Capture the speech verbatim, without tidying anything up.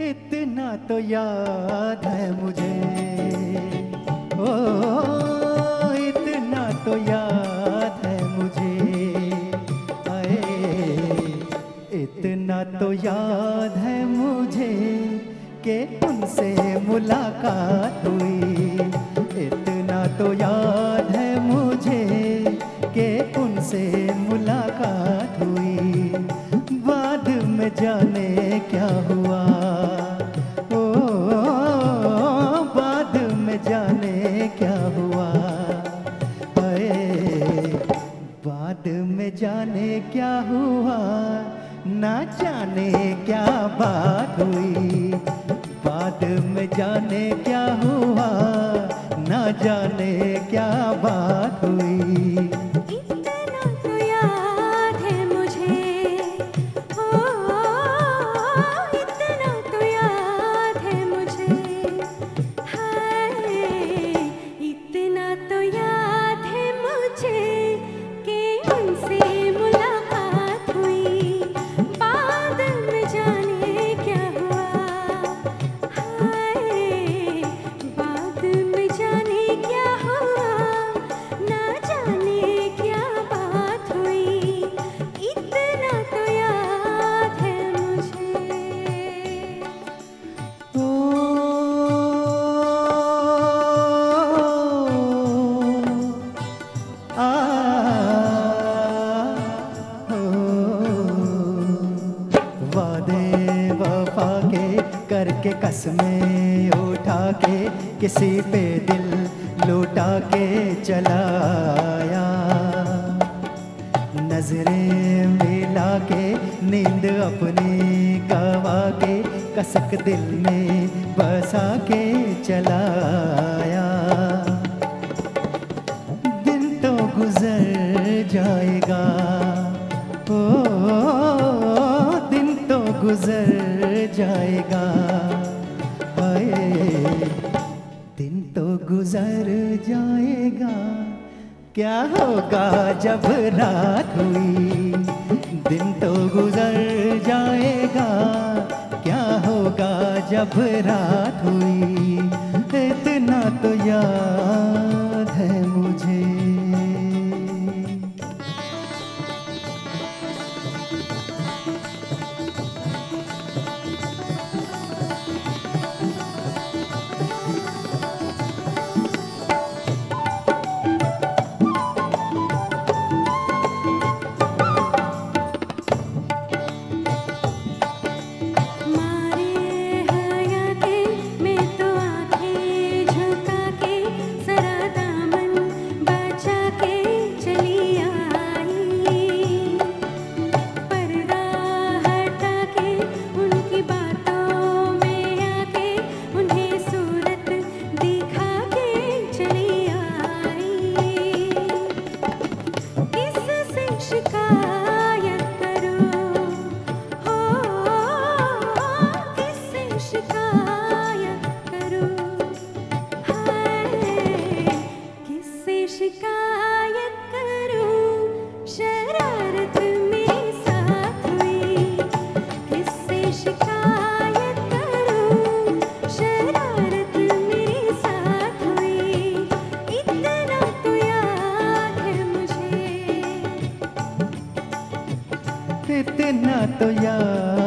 इतना तो याद है मुझे, ओ इतना तो याद है मुझे, आए इतना तो याद है मुझे कि उनसे मुलाकात हुई। इतना तो याद है मुझे कि उनसे मुलाकात हुई, बाद में जाने क्या हुआ, जाने क्या हुआ, ना जाने क्या बात हुई, बाद में जाने क्या हुआ, ना जाने क्या बात हुई। करके कसमें उठा के किसी पे दिल लौटा के चलाया, नजरें मिला के नींद अपनी गवा के कसक दिल में बसा के चलाया। दिन तो गुजर जाएगा, ओ दिन तो गुजर जाएगा, दिन तो गुजर जाएगा, क्या होगा जब रात हुई। दिन तो गुजर जाएगा, क्या होगा जब रात हुई, इतना तो याद है मुझे। इतना तो याद